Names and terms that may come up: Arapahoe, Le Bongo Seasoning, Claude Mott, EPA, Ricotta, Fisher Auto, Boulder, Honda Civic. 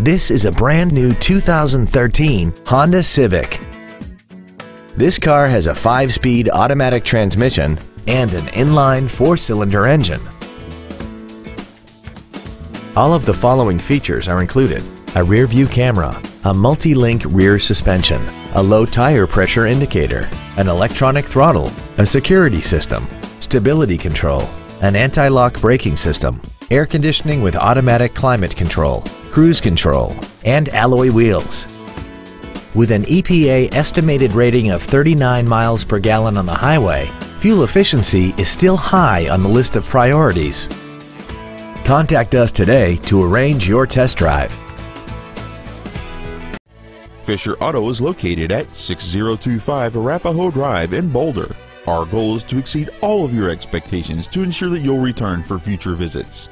This is a brand new 2013 Honda Civic. This car has a 5-speed automatic transmission and an inline 4-cylinder engine. All of the following features are included: a rear-view camera, a multi-link rear suspension, a low tire pressure indicator, an electronic throttle, a security system, stability control, an anti-lock braking system, air conditioning with automatic climate control, cruise control, and alloy wheels. With an EPA estimated rating of 39 miles per gallon on the highway, fuel efficiency is still high on the list of priorities. Contact us today to arrange your test drive. Fisher Auto is located at 6025 Arapahoe Drive in Boulder. Our goal is to exceed all of your expectations to ensure that you'll return for future visits.